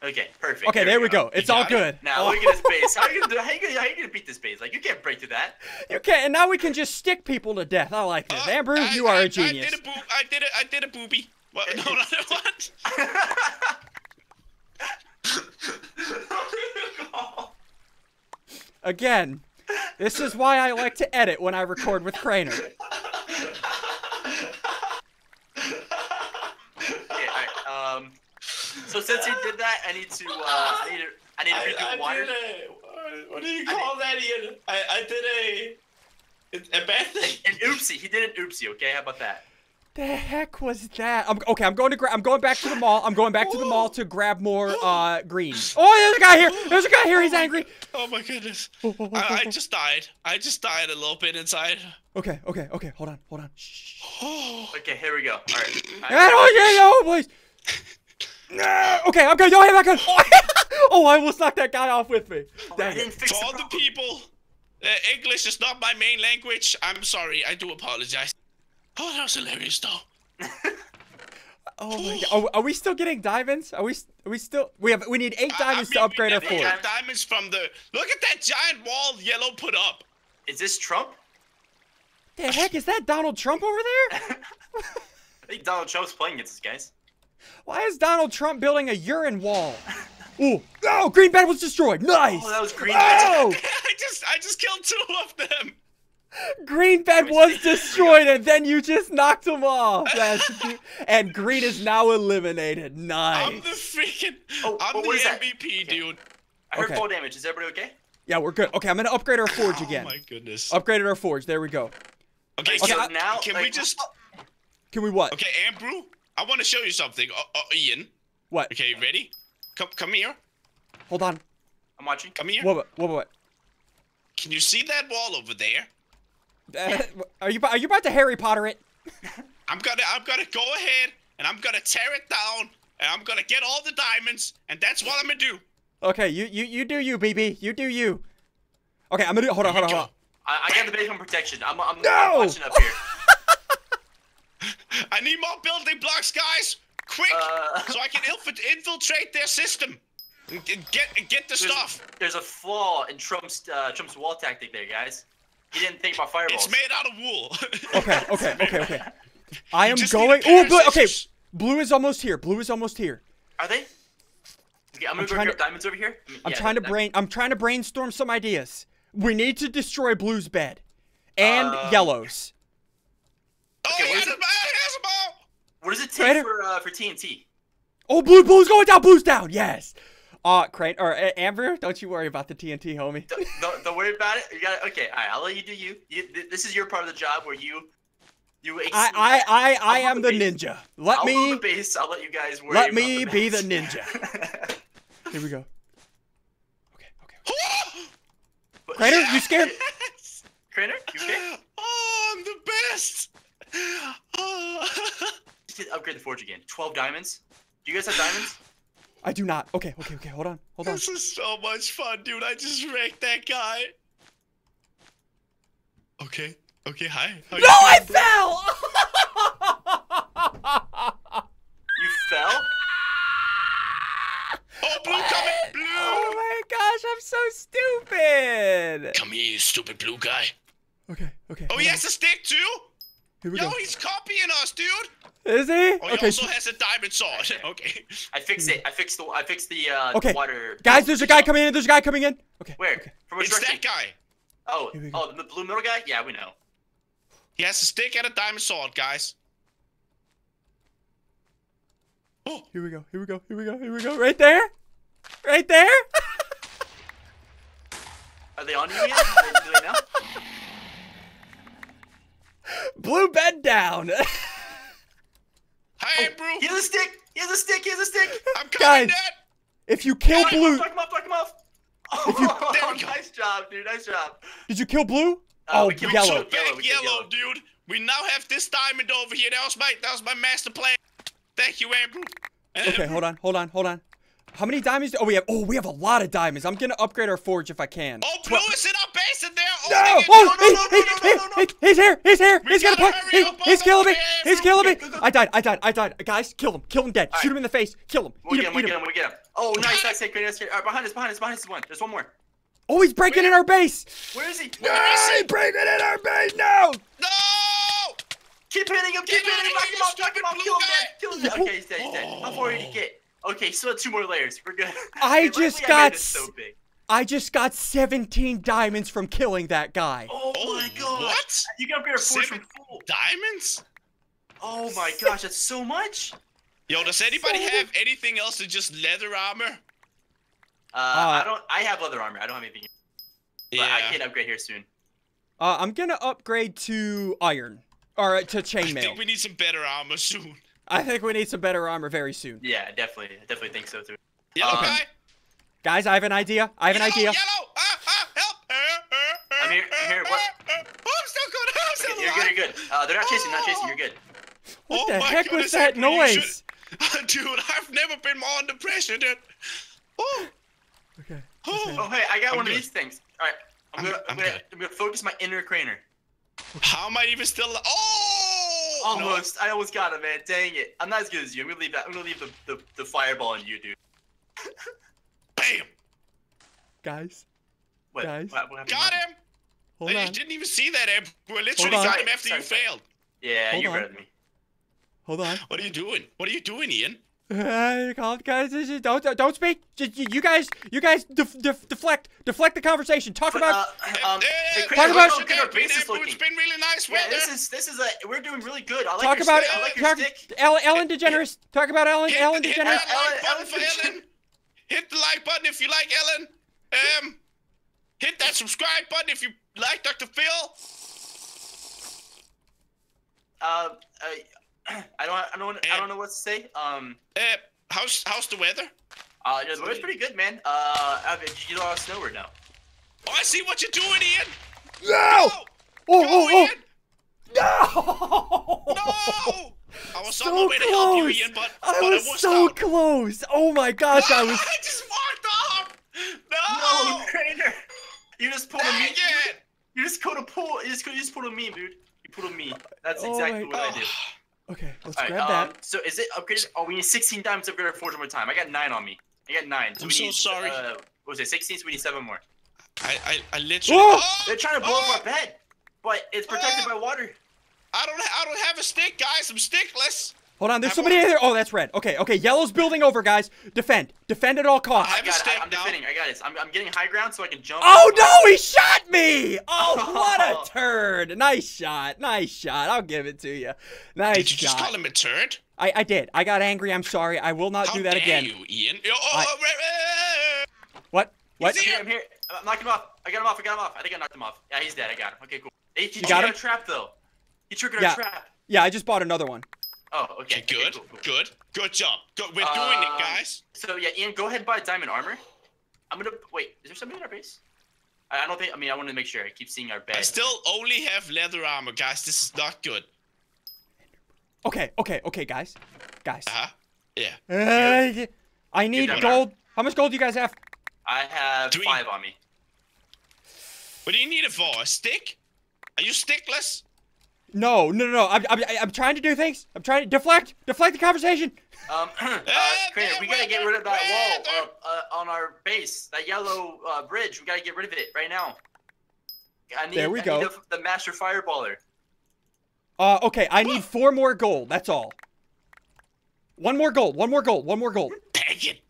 Okay, perfect. Okay, there we go. It's all good. Now look at this base. How are you gonna beat this base? Like, you can't break through that. You can't. And now we can just stick people to death. I like this. Ambrew, you are a genius. I did a booby. What? No, what? Again, this is why I like to edit when I record with Crainer. So since you did that, I need to redo water. What do you call that, Ian? I did a bad thing. An oopsie. He did an oopsie. Okay, how about that? The heck was that? I'm going back to the mall. I'm going back to the mall to grab more greens. Oh, there's a guy here. There's a guy here. He's angry. Oh my goodness. I just died. I just died a little bit inside. Okay. Okay. Okay. Hold on. Hold on. Okay. Here we go. All right. Oh yeah. Oh boy. No. Okay, I'm good. I'm good. Oh, I almost knocked that guy off with me. Dang it. For all the people, English is not my main language. I'm sorry. I do apologize. Oh, that was hilarious, though. Oh my God. Are we still getting diamonds? Are we still? We need 8 diamonds to upgrade our forge. Diamonds from the. Look at that giant wall Yellow put up. Is this Trump? The heck is that? Donald Trump over there? I think Donald Trump's playing against these guys. Why is Donald Trump building a urine wall? Ooh. Oh, green bed was destroyed. Nice. Oh, that was green bed. Oh. I just killed 2 of them. Green bed was destroyed, and then you just knocked them off. And green is now eliminated. Nice. I'm the freaking. I'm the MVP, dude. I heard full damage. Is everybody okay? Yeah, we're good. Okay, I'm gonna upgrade our forge again. Oh my goodness. Upgraded our forge. There we go. Okay. Can we what? Okay, Ambrew. I want to show you something, Ian. What? Okay, ready? Come here. Hold on. I'm watching. Come here. What? Can you see that wall over there? Are you about to Harry Potter it? I'm gonna go ahead and I'm gonna tear it down and I'm gonna get all the diamonds and that's what I'm gonna do. Okay, you do you, BB. You do you. Okay, I'm gonna do. Hold on. I got the basement protection. I'm watching up here. I need more building blocks, guys! Quick! So I can infiltrate their system and get the stuff. There's a flaw in Trump's wall tactic there, guys. He didn't think about fireballs. It's made out of wool. Okay. I am going. Oh, blue. Okay, blue is almost here. Blue is almost here. Are they? Okay, I'm gonna grab diamonds over here. I'm trying to brainstorm some ideas. We need to destroy blue's bed and yellow's. Okay, what does it take for TNT? Oh, blue's going down. Blue's down. Yes. Ambrew, don't you worry about the TNT, homie. Don't worry about it. You got it. Okay. All right. I'll let you do you. This is your part of the job where you. I am the ninja. I'll hold the base. I'll let you guys worry. Let me be the ninja. Here we go. Okay. Crainer, you scared? Crainer, you okay? Oh, I'm the best. Just need to upgrade the forge again. 12 diamonds. Do you guys have diamonds? I do not. Okay. Hold on. This is so much fun, dude. I just wrecked that guy. Okay. Hi. No, I fell. You fell? Oh, blue coming. Blue. Oh my gosh, I'm so stupid. Come here, you stupid blue guy. Okay. Oh, he has a stick too. Here we go. He's copying us, dude. Is he? Oh, he also has a diamond sword. Okay. I fixed the water. Guys, there's a guy coming in. Okay. Where? Okay. From which direction? It's that guy. Oh, the blue middle guy? Yeah, we know. He has a stick and a diamond sword, guys. Oh, here we go. Right there. Are they on you yet? Do they know? Blue bed down. Hey, bro. Here's a stick. I'm coming, guys. If you kill blue. Fuck him off. Oh, nice job, dude. Did you kill blue? Oh, yellow. Yellow, dude. We now have this diamond over here. That was my master plan. Thank you, Ambrew. Okay, hold on. How many diamonds? Oh, we have a lot of diamonds. I'm gonna upgrade our forge if I can. Oh, Blue is in our base in there. No, he's here. He's here. He's gonna play. He's killing me. He's killing me. I died. Guys, kill him. Kill him dead. Shoot him in the face. Kill him. We get him. Oh, nice. Alright, behind us one. There's one more. Oh, he's breaking in our base. Where is he? He's breaking in our base now. No. Keep hitting him. Keep hitting him. Knock him out. Kill him dead. Okay, he's dead. How far did he get? Okay, still have two more layers. We're good. I just got 17 diamonds from killing that guy. Oh my god! What? You got better force from full diamonds? Oh my gosh, that's so much. Yo, does anybody have anything else than just leather armor? I don't. I have leather armor. I don't have anything. Yeah. But I can upgrade here soon. I'm gonna upgrade to iron or to chainmail. I think we need some better armor soon. I think we need some better armor very soon. Yeah, definitely. I definitely think so, too. Okay. Guys, I have an idea. I have an idea. Yellow! Help! I'm here. What? Oh, I'm still good. I'm still alive. You're good. They're not chasing. You're good. What the heck was that noise? Dude, I've never been more under pressure, dude. Oh. Okay. Oh, hey, I got one of these things. All right. I'm going to focus my inner Crainer. How am I even still... Almost. I almost got it, man. Dang it. I'm not as good as you. I'm gonna leave that. I'm gonna leave the fireball on you, dude. Bam! Guys. What? Guys. What got him! I didn't even see that, Amp. We literally got him after you failed. Yeah, you're better than me. Hold on. What are you doing? What are you doing, Ian? Guys, don't speak. You guys deflect the conversation. Talk about, it's been really nice. Yeah, this is a, we're doing really good. I like talk your about I like your talk, stick. Ellen DeGeneres. Talk about Ellen DeGeneres. Ellen. Hit the like button if you like Ellen. Hit that subscribe button if you like Dr. Phil. I don't know what to say. How's the weather? The weather's pretty good, man. I mean, you lost snow right now. Oh, I see what you're doing, Ian. No! Go, Ian. No! No! I was so on my way to help you, Ian, but I was so close. Oh my gosh, what? I just walked off. No, Crainer. You just pulled a meme. You just pulled a meme, dude. You pulled a meme. That's exactly what I did. Okay, let's grab that. So is it upgraded? Oh, we need 16 diamonds to upgrade our forge one more time. I got 9 on me. So I'm so sorry. What was it? 16, so we need 7 more. I literally. Oh! They're trying to blow up our bed, but it's protected by water. I don't have a stick, guys. I'm stickless. Hold on, there's somebody in there. Oh, that's red. Okay. Yellow's building over, guys. Defend at all costs. I'm defending. I got this. I'm getting high ground so I can jump. Oh no, he shot me! Oh, what a turd! Nice shot. I'll give it to you. Nice shot. Did you just call him a turd? I did. I got angry. I'm sorry. I will not do that again. How dare you, Ian? What? I'm here. I'm knocking him off. I got him off. I think I knocked him off. Yeah, he's dead. I got him. Okay, cool. He triggered our trap though. He triggered our trap. Yeah, I just bought another one. Oh, okay. Good, good job. We're doing it, guys. So yeah, Ian, go ahead and buy diamond armor. I'm gonna wait. Is there something in our base? I don't think. I mean, I wanted to make sure. I keep seeing our bed. I still only have leather armor, guys. This is not good. Okay, guys. Yeah. I need gold. How much gold do you guys have? I have 5 on me. What do you need it for? A stick? Are you stickless? No. I'm trying to do things. I'm trying to deflect the conversation. Crainer, we gotta get rid of that wall on our base. That yellow bridge. We gotta get rid of it right now. I need the master fireballer. Okay. I need 4 more gold. That's all. One more gold. Dang it!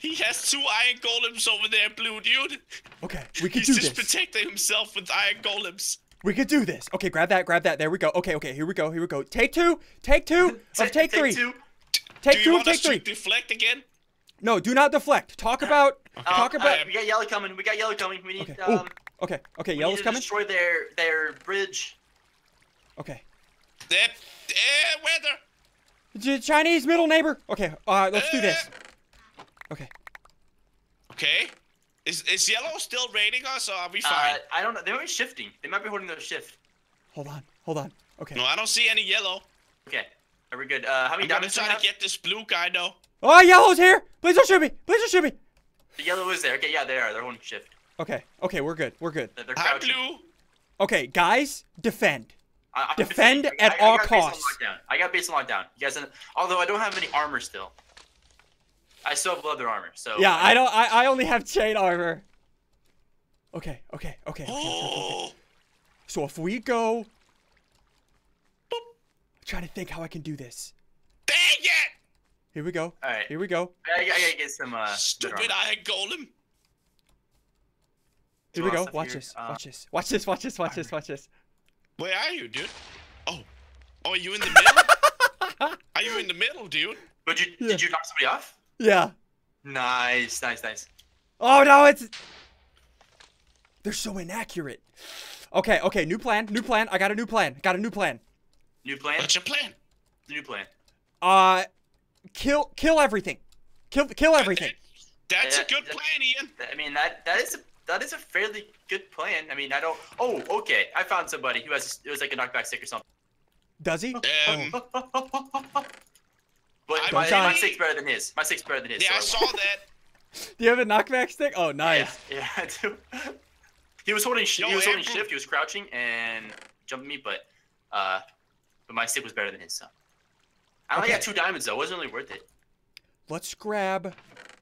He has 2 iron golems over there, Blue dude. Okay, we can do this. He's just protecting himself with iron golems. We could do this. Okay, grab that. There we go. Okay, here we go. Take two. Take three. Take two, take three. Deflect again? No, do not deflect. Talk about. We got yellow coming. We need. Okay. Yellow's coming. Destroy their bridge. Okay. Weather. Chinese middle neighbor. Okay. Let's do this. Okay. Is yellow still raiding us, or are we fine? I don't know. They might be shifting. They might be holding their shift. Hold on. Okay. No, I don't see any yellow. Okay. Are we good? How many diamonds do you have? I'm gonna try to get this blue guy, though. Oh, yellow's here! Please don't shoot me! Please don't shoot me! The yellow is there. Okay, yeah, they are. They're holding shift. Okay, okay, we're good. We're good. They're crouching. Okay, guys, defend. Defend at all costs. I got base on lockdown. You guys, although I don't have any armor still. I still have leather armor, so. Yeah, I don't. I only have chain armor. Okay, okay, okay. Okay. So if we go, I'm trying to think how I can do this. Dang it! Here we go. All right. Here we go. I gotta get some. Stupid iron golem. Here we go. Watch this. Watch this. Watch this. Watch this. Watch this. Watch this. Where are you, dude? Oh, are you in the middle? Are you in the middle, dude? But you, yeah. Did you knock somebody off? Yeah. Nice, nice, nice. Oh no, it's. They're so inaccurate. Okay, okay, new plan, new plan. I got a new plan. Got a new plan. New plan. What's your plan? New plan. Kill everything. Kill everything. That's a good plan, Ian. I mean, that is a fairly good plan. I mean, I don't. Oh, okay. I found somebody who has. It was like a knockback stick or something. Does he? But my stick's better than his. My stick's better than his. Yeah, so I saw that. Do you have a knockback stick? Oh, nice. Yeah, yeah I do. He was holding. Yo, he was holding shift. He was crouching and jumping me, but my stick was better than his. So I only got 2 diamonds though. It wasn't really worth it. Let's grab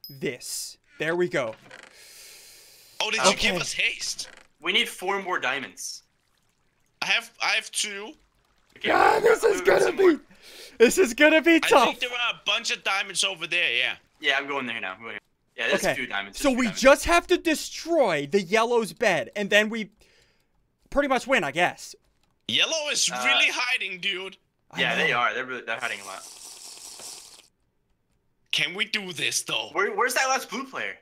this. There we go. Oh, did you give us haste? We need 4 more diamonds. I have 2. Okay, yeah, this is gonna be, this is gonna be tough. I think there are a bunch of diamonds over there. Yeah. Yeah, I'm going there now. I'm going here. Yeah, there's a few diamonds. So we just have to destroy the yellow's bed, and then we pretty much win, I guess. Yellow is really hiding, dude. Yeah, they are. They're hiding a lot. Can we do this though? Where's that last blue player?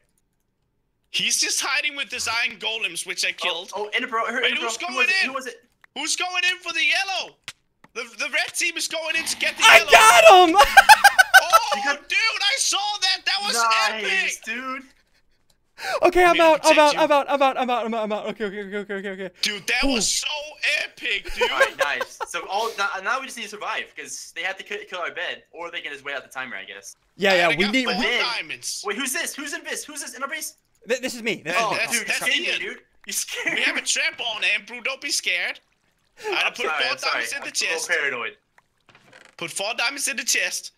He's just hiding with his iron golems, which I killed. Oh, wait, who's going in? Who was it? Who's going in for the yellow? The red team is going in to get the yellow. I got him! Oh, dude, I saw that. That was epic, dude. Okay, I'm out. Okay. Dude, that was so epic, dude. All right, nice. So now we just need to survive because they have to kill our bed, or they can just wait out the timer, I guess. Yeah, yeah. We need 4 diamonds. Wait, who's this? Who's in this? Who's this in our base? This is me. That's Ian, dude. You scared? We have a trap on, Ambrew. Don't be scared. I put 4 diamonds in the chest. I'm so paranoid. Put 4 diamonds in the chest.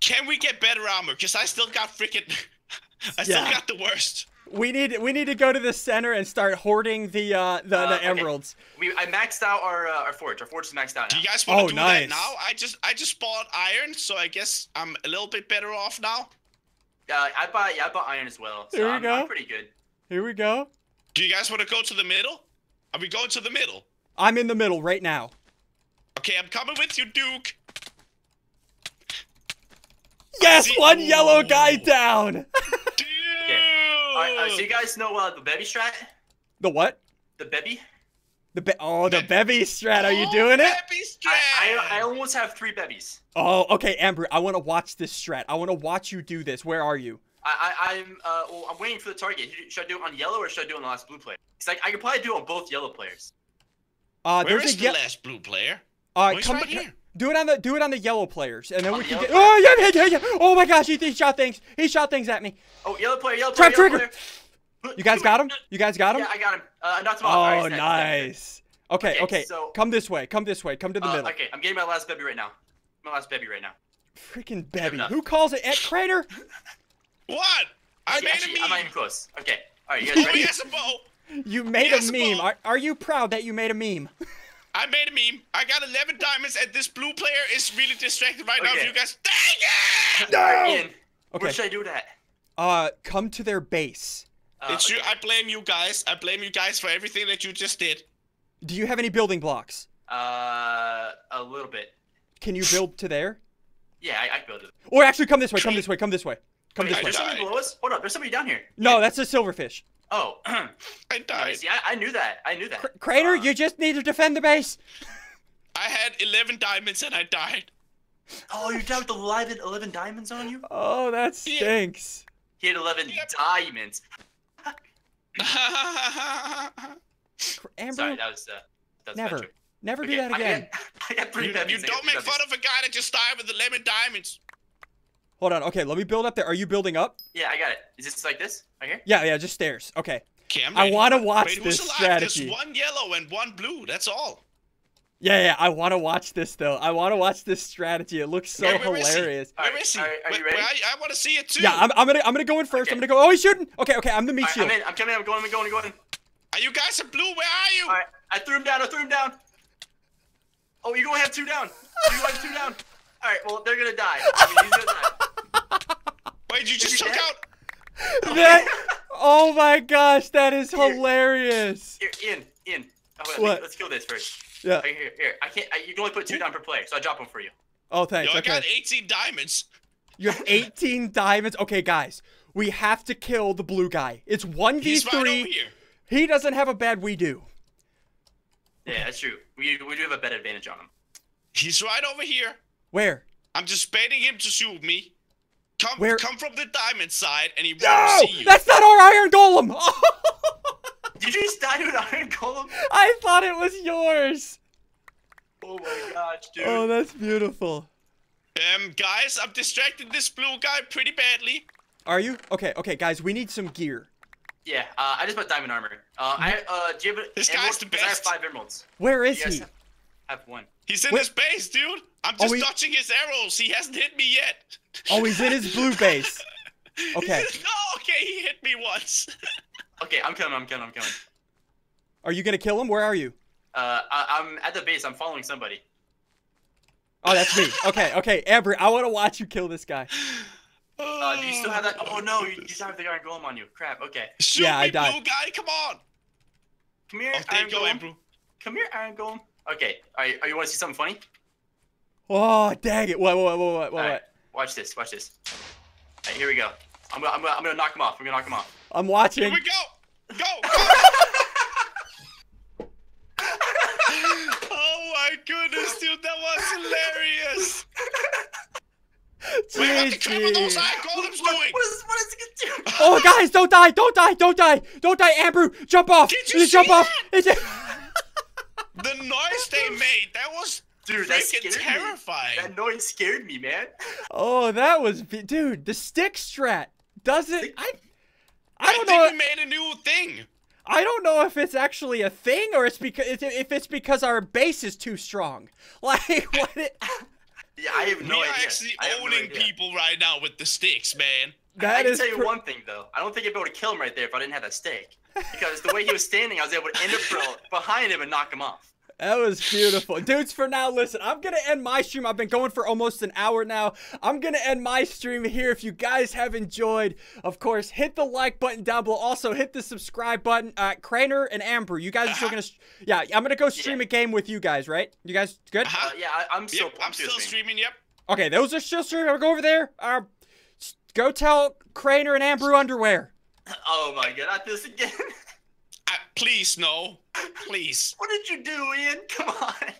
Can we get better armor? Cause I still got freaking. I still got the worst. We need to go to the center and start hoarding the emeralds. Okay. I maxed out our forge. Our forge is maxed out now. Do you guys want to do that now? I just spawned iron, so I guess I'm a little bit better off now. I bought iron as well. So I'm pretty good. Here we go. Do you guys want to go to the middle? Are we going to the middle? I'm in the middle right now. Okay, I'm coming with you, Duke. Yes, one yellow guy down. Dude. Okay. All right, so you guys know the bevy strat? The what? The bevy. The bevy strat. Are you doing it? I almost have 3 bevies. Oh, okay, Ambrew. I want to watch this strat. I want to watch you do this. Where are you? I'm waiting for the target. Should I do it on yellow or should I do it on the last blue player? It's like I could probably do it on both yellow players. Where's the last blue player? Come right here. Do it on the yellow players, and then we can get. Oh yeah. Oh my gosh, he shot things. He shot things at me. Oh, yellow player, yellow player. Trap trigger. You guys got him? You guys got him? Yeah, I got him. I knocked him off. Oh, nice. Okay. So, come this way. Come this way. Come to the middle. Okay, I'm getting my last bevy right now. My last bevy right now. Freaking bevy. Who calls it at Crainer? What? I made a meme. I'm not even close. Okay. All right, you guys ready? Yes, a bow. You made a meme. Are you proud that you made a meme? I made a meme. I got 11 diamonds, and this blue player is really distracted right now. You guys, dang it! No! Ian, where should I do that? Come to their base. It's you. I blame you guys. I blame you guys for everything that you just did. Do you have any building blocks? A little bit. Can you build to there? Yeah, I can build it. Or actually, come this way. Come this way. Come this way. Come this way. There's somebody below us. Hold up. There's somebody down here. No, that's a silverfish. Oh, I died. See, I knew that. I knew that. Crainer, you just need to defend the base. I had 11 diamonds and I died. Oh, you're down with 11 diamonds on you? Oh, that stinks. He had 11 diamonds. Ambrew, sorry, that was never do that again. I got 3 diamonds. You don't make fun of a guy that just died with 11 diamonds. Hold on. Okay, let me build up there. Are you building up? Yeah, I got it. Is this like this? Okay. Yeah, yeah, just stairs. Okay. I want to watch this strategy. There's one yellow and one blue. That's all. Yeah, yeah. I want to watch this though. I want to watch this strategy. It looks so hilarious. Where is he? I want to see it too. Yeah, I'm gonna go in first. Okay. I'm gonna go. Oh, he's shooting. Okay, okay. I'm the meat shield. I'm coming. I'm going. Are you guys in blue? Where are you? All right. I threw him down. Oh, you're gonna have two down. You have two down. All right. Well, they're gonna die. I mean, he's gonna die. Wait, you just took out. Oh my gosh, that is hilarious. Here, oh, let's kill this first. Yeah. Okay, here. I can't. You can only put two down per play, so I drop them for you. Oh, thanks. Yo, okay. I got 18 diamonds. You have 18 diamonds. Okay, guys, we have to kill the blue guy. It's 1v3. He's right over here. He doesn't have a bed. We do. Yeah, that's true. We do have a bed advantage on him. He's right over here. Where? I'm just baiting him to shoot me. Come from the diamond side, and he won't see you. That's not our iron golem. Did you just die to an iron golem? I thought it was yours. Oh my gosh, dude. Oh, that's beautiful. Guys, I've distracted this blue guy pretty badly. Are you? Okay, okay, guys, we need some gear. Yeah, I just bought diamond armor. Do you have this guy's the best. I have 5 emeralds. Where is he? I have 1. He's in his base, dude. I'm just dodging his arrows. He hasn't hit me yet. Oh, he's in his blue base. Okay. No, okay, he hit me once. Okay, I'm coming. Are you gonna kill him? Where are you? I'm at the base. I'm following somebody. Oh, that's me. Okay, okay, Ambrew, I want to watch you kill this guy. Do you still have that? Oh no, you just have the iron golem on you. Crap. Okay. Shoot me, I died. Blue guy, come on. Come here, iron golem. Come here, iron golem. Okay. All right. You want to see something funny? Oh, dang it! What? Watch this. Watch this. All right, here we go. I'm gonna knock him off. We're gonna knock him off. I'm watching. Here we go. Go. Oh my goodness, dude, that was hilarious. Wait, what the crap are those iron golems doing? What is he gonna do? Oh, guys, don't die! Don't die! Don't die! Don't die, Ambrew! Jump off! Did you jump off? The noise they made, that was freaking terrifying. That noise scared me, man. Oh, that was, dude, the stick strat doesn't, I don't know. We made a new thing. I don't know if it's actually a thing or it's because, if it's because our base is too strong. Like, what it. Yeah, I have no idea. We're actually owning people right now with the sticks, man. That I can tell you one thing, though. I don't think I'd be able to kill him right there if I didn't have that stake. Because the way he was standing, I was able to end up behind him and knock him off. That was beautiful. Dudes, for now, listen, I'm going to end my stream. I've been going for almost an hour now. I'm going to end my stream here. If you guys have enjoyed, of course, hit the like button down below. Also, hit the subscribe button. Crainer and Ambrew, you guys are still going to... Yeah, I'm going to go stream a game with you guys, right? You guys good? Yeah, I'm still streaming, yep. Okay, those are still streaming. I'll go over there. Go tell Crainer and Ambrew underwear. Oh my god, not this again. Please, no. Please. What did you do, Ian? Come on.